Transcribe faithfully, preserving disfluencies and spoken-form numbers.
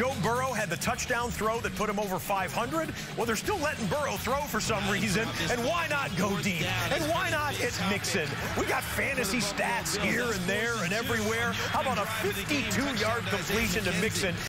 Joe Burrow had the touchdown throw that put him over five hundred. Well, they're still letting Burrow throw for some reason. And why not go deep? And why not hit Mixon? We got fantasy stats here and there and everywhere. How about a fifty-two yard completion to Mixon?